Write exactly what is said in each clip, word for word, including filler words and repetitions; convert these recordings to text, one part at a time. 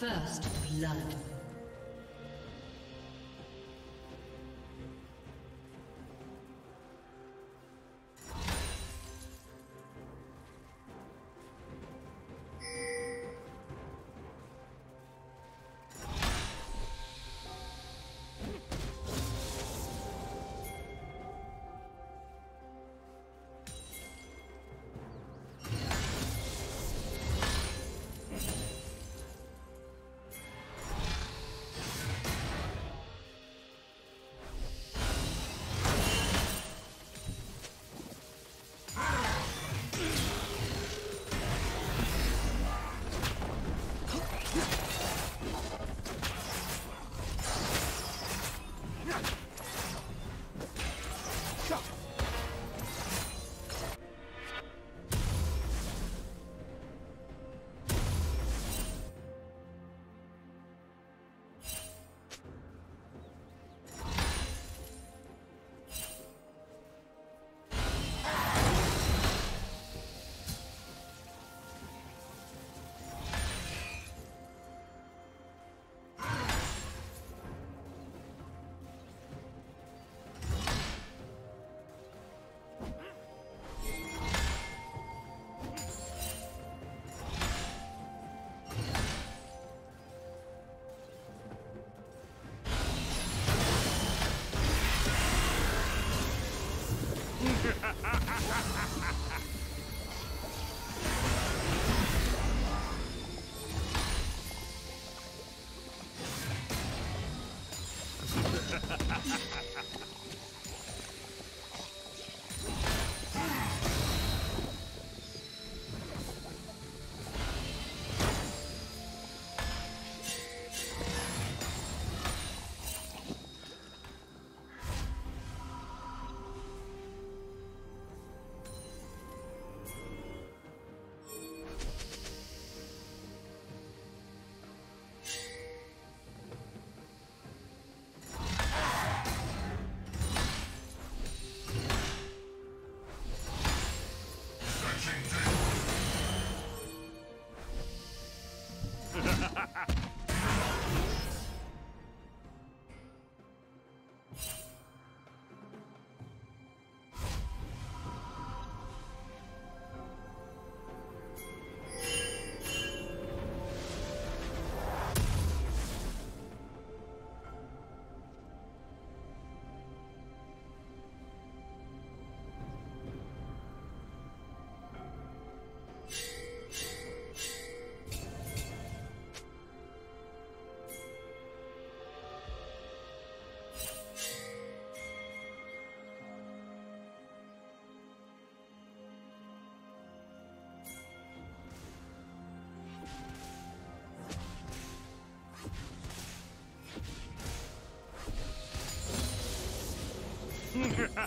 First blood. Ha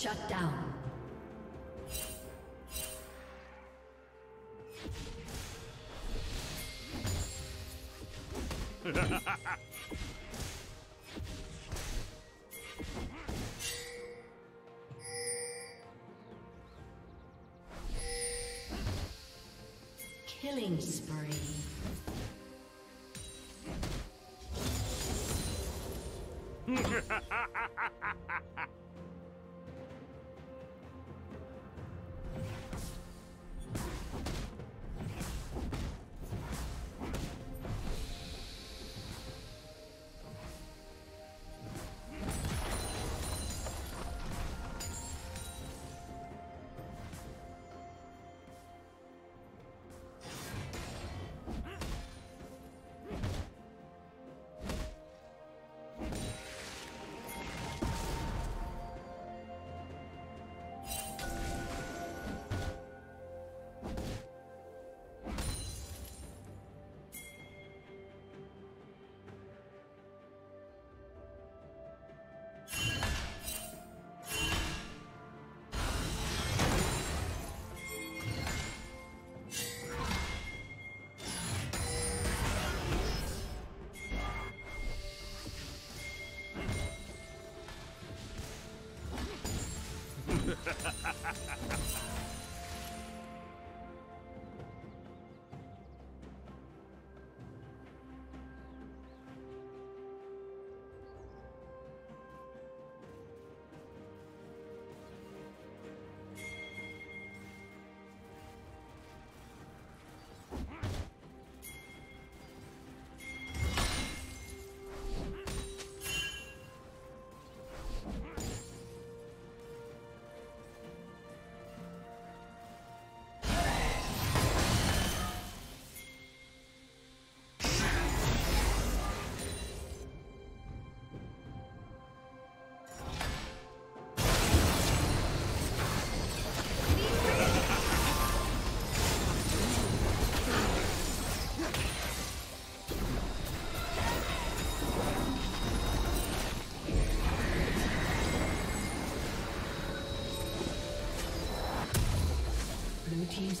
Shut down. Killing spree. Team's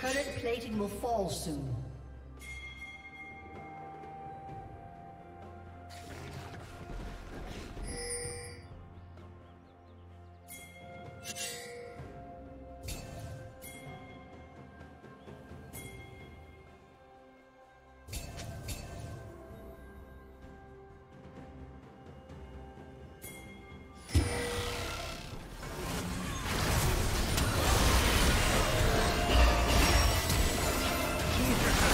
Current plating will fall soon. Yeah.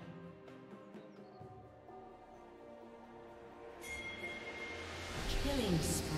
Killing spree.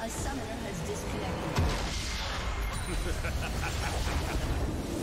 A summoner has disconnected.